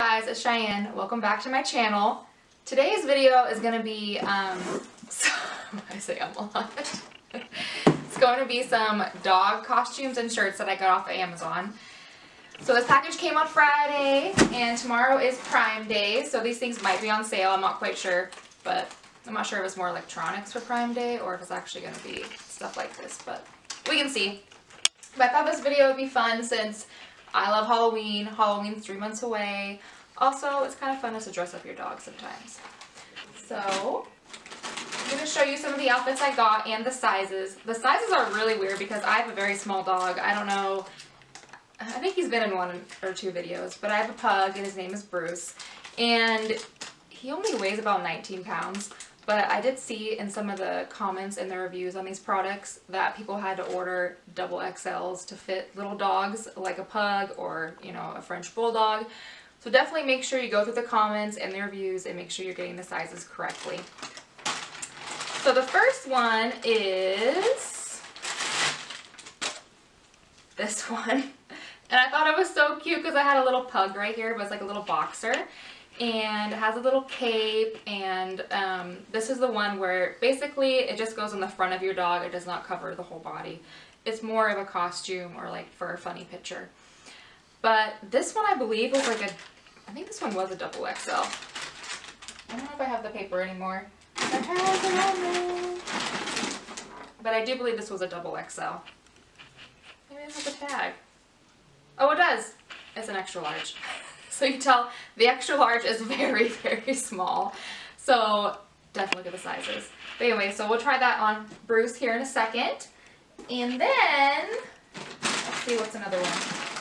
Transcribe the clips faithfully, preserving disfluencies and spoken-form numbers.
Guys, it's Cheyenne. Welcome back to my channel. Today's video is going to be, um, so, I say I'm a lot. It's going to be some dog costumes and shirts that I got off of Amazon. So this package came on Friday, and tomorrow is Prime Day, so these things might be on sale. I'm not quite sure, but I'm not sure if it's more electronics for Prime Day or if it's actually going to be stuff like this, but we can see. But I thought this video would be fun since I love Halloween. Halloween's three months away. Also, it's kind of fun to dress up your dog sometimes. So, I'm going to show you some of the outfits I got and the sizes. The sizes are really weird because I have a very small dog. I don't know. I think he's been in one or two videos, but I have a pug and his name is Bruce. And he only weighs about nineteen pounds. But I did see in some of the comments and the reviews on these products that people had to order double X Ls to fit little dogs like a pug or, you know, a French bulldog. So definitely make sure you go through the comments and the reviews and make sure you're getting the sizes correctly. So the first one is this one. And I thought it was so cute because I had a little pug right here, but it's like a little boxer. And it has a little cape, and um, this is the one where basically it just goes on the front of your dog. It does not cover the whole body. It's more of a costume or like for a funny picture. But this one I believe was like a, I think this one was a double X L. I don't know if I have the paper anymore. But I do believe this was a double X L. Maybe it has a tag. Oh, it does. It's an extra large. So you can tell the extra large is very, very small. So definitely look at the sizes. But anyway, so we'll try that on Bruce here in a second. And then, let's see what's another one.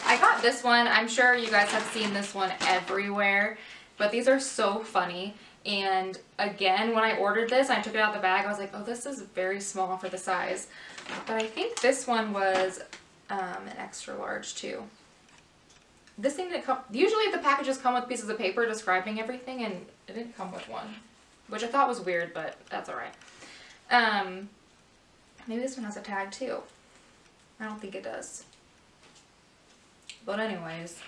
I got this one. I'm sure you guys have seen this one everywhere. But these are so funny. And again, when I ordered this, I took it out of the bag. I was like, oh, this is very small for the size. But I think this one was um, an extra large too. This thing didn't come, usually the packages come with pieces of paper describing everything, and it didn't come with one, which I thought was weird, but that's alright. Um, maybe this one has a tag too. I don't think it does. But anyways,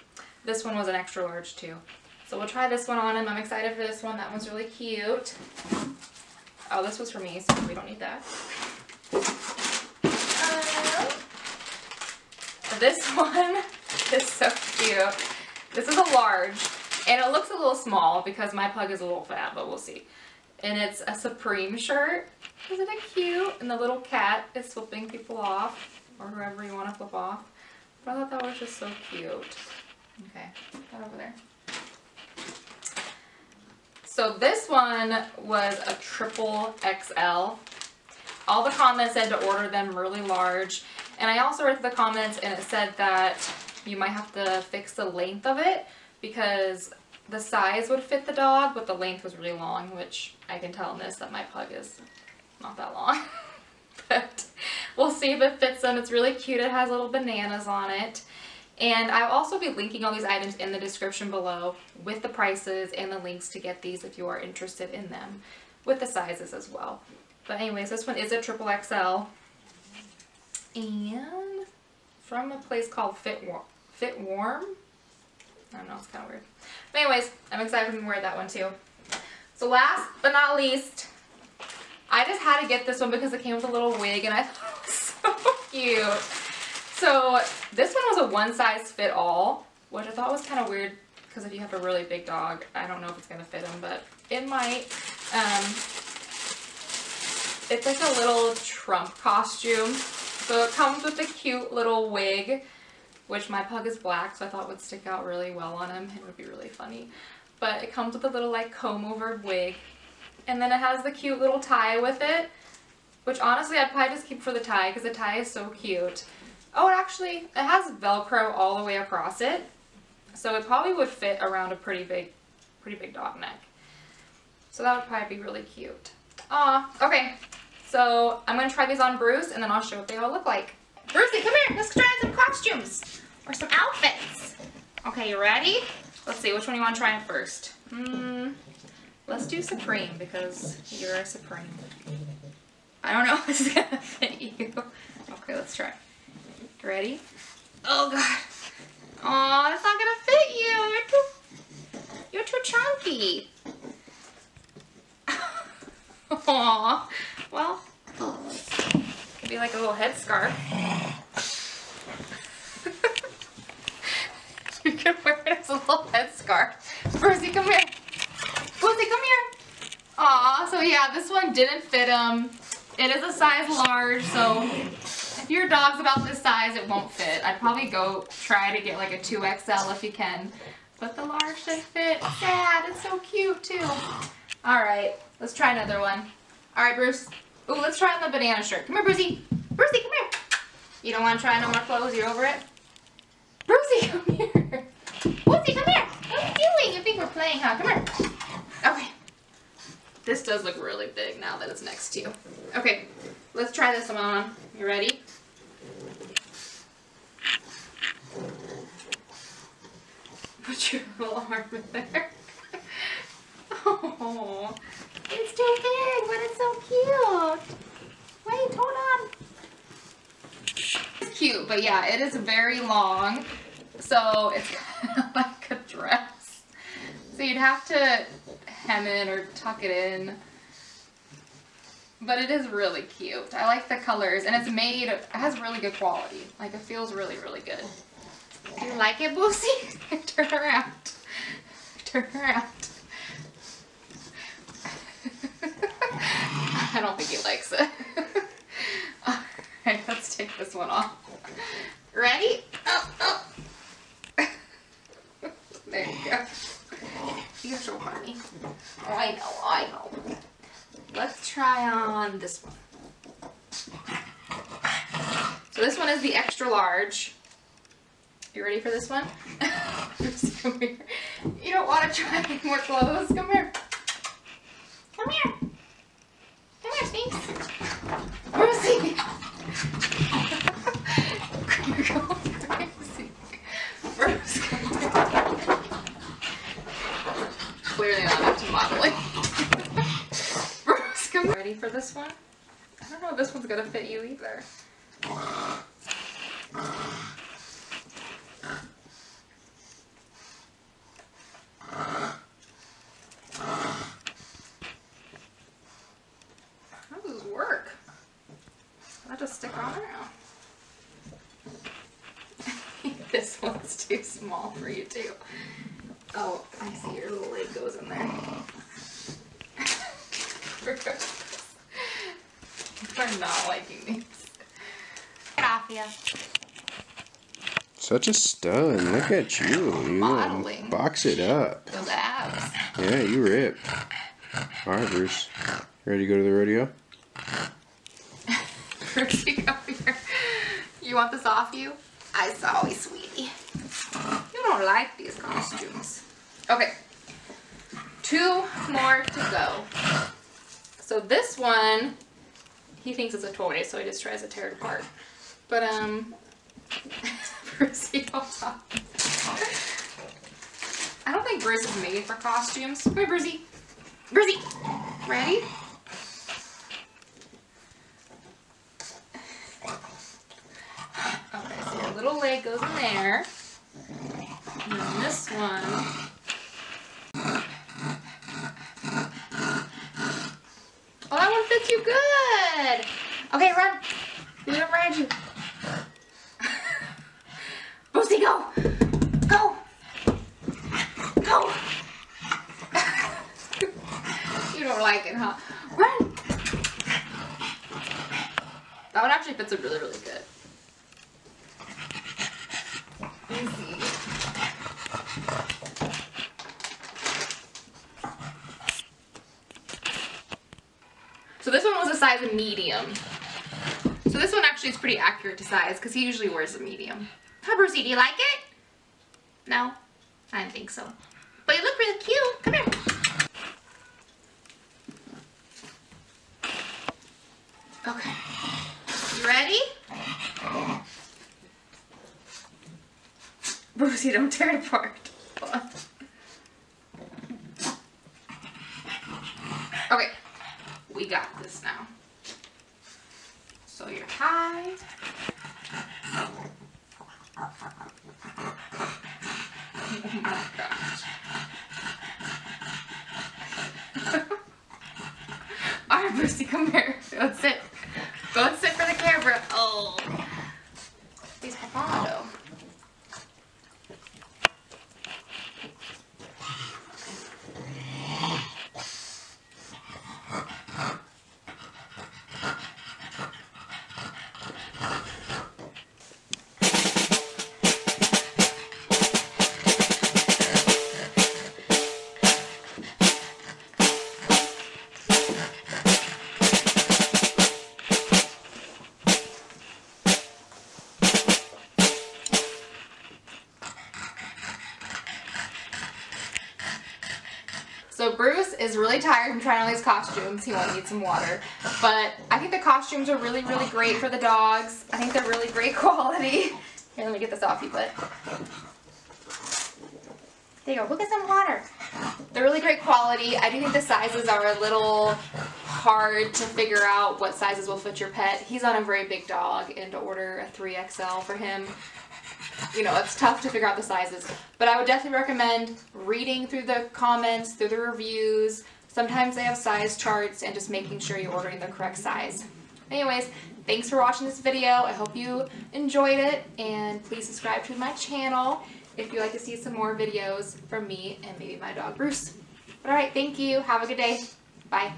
this one was an extra large too. So we'll try this one on him. I'm excited for this one. That one's really cute. Oh, this was for me, so we don't need that. Um, this one is so cute. This is a large, and it looks a little small because my pug is a little fat, but we'll see. And it's a Supreme shirt. Isn't it cute? And the little cat is flipping people off, or whoever you want to flip off. But I thought that was just so cute. Okay, put that over there. So this one was a triple X L. All the comments said to order them really large, and I also read the comments and it said that you might have to fix the length of it because the size would fit the dog, but the length was really long, which I can tell in this that my pug is not that long. But we'll see if it fits them. It's really cute. It has little bananas on it. And I'll also be linking all these items in the description below with the prices and the links to get these if you are interested in them, with the sizes as well. But anyways, this one is a triple X L. And from a place called Fitwalk. Fit Warm? I don't know, it's kind of weird. But anyways, I'm excited to wear that one too. So last but not least, I just had to get this one because it came with a little wig and I thought it was so cute. So this one was a one size fit all, which I thought was kind of weird because if you have a really big dog, I don't know if it's going to fit him, but it might. Um, it's like a little Trump costume. So it comes with a cute little wig, which my pug is black, so I thought would stick out really well on him and would be really funny. But it comes with a little like comb over wig, and then it has the cute little tie with it, which honestly I'd probably just keep for the tie because the tie is so cute. Oh, it actually, it has Velcro all the way across it, so it probably would fit around a pretty big, pretty big dog neck. So that would probably be really cute. Ah, okay. So I'm gonna try these on Bruce, and then I'll show what they all look like. Brucey, come here. Let's try some costumes or some outfits. Okay, you ready? Let's see which one you want to try on first. Mm, let's do Supreme because you're a Supreme. I don't know if this is gonna fit you. Okay, let's try. You ready? Oh God. Oh, that's not gonna fit you. You're too. chunky. Aww. Well, it'd be like a little headscarf. You can wear it as a little headscarf. Rosie, come here. Rosie, come here. Aww. So yeah, this one didn't fit him. It is a size large, so if your dog's about this size, it won't fit. I'd probably go try to get like a two X L if you can. But the large didn't fit. Sad. It's so cute too. Alright, let's try another one. Alright, Bruce. Ooh, let's try on the banana shirt. Come here, Brucey. Brucey, come here. You don't want to try no more clothes? You're over it? Brucey, come here. Brucey, come here. What are you doing? You think we're playing, huh? Come here. Okay. This does look really big now that it's next to you. Okay, let's try this one on. You ready? Put your little arm in there. Oh, it's too big, but it's so cute. Wait, hold on. It's cute, but yeah, it is very long, so it's kind of like a dress. So you'd have to hem it or tuck it in, but it is really cute. I like the colors, and it's made, it has really good quality. Like, it feels really, really good. Do you like it, Boosie? Turn around. Turn around. I don't think he likes it. Alright, let's take this one off. Ready? Oh, oh. There you go. You're so funny. Oh, I know, I know. Let's try on this one. So this one is the extra large. You ready for this one? Just come here. You don't want to try any more clothes? Come here. Come here. Come here, Sphinx. Rosie. You're going crazy. Rosie. Clearly not up to modeling. Rosie, come here. Ready for this one? I don't know if this one's going to fit you either. This one's too small for you too. Oh, I see your little leg goes in there. They're not liking these. Get off ya. Such a stud. Look at you. You box it up. Those abs. Yeah, you rip. All right, Bruce. You ready to go to the rodeo? Bruce, you come here. You want this off you? I'm sorry, sweetie. You don't like these costumes. Okay. Two more to go. So this one, he thinks it's a toy, so he just tries to tear it apart. But, um... I don't think Bruce is made for costumes. Come here, Brucey. Brucey! Ready? Little leg goes in there, and then this one, oh, that one fits you good. Okay, run, we don't ride you. Boosie, go, go, go. You don't like it, huh? Run. That one actually fits it really, really good. So this one was a size medium. So this one actually is pretty accurate to size because he usually wears a medium. Hi, Brucey, do you like it? No? I don't think so. But you look really cute. Come here. Okay. You ready? Brucey, don't tear it apart. Okay. We got this now. So you're high. Oh my gosh. Christy, come here. Go sit. Go and sit for the camera. Oh. He's bravado. So Bruce is really tired from trying all these costumes. He wants to eat some water. But I think the costumes are really, really great for the dogs. I think they're really great quality. Here, let me get this off you, but there you go. We'll get some water. They're really great quality. I do think the sizes are a little hard to figure out what sizes will fit your pet. He's not a very big dog, and to order a three X L for him, you know, it's tough to figure out the sizes, but I would definitely recommend reading through the comments, through the reviews. Sometimes they have size charts, and just making sure you're ordering the correct size. Anyways, thanks for watching this video. I hope you enjoyed it, and please subscribe to my channel if you'd like to see some more videos from me and maybe my dog Bruce. But alright, thank you. Have a good day. Bye.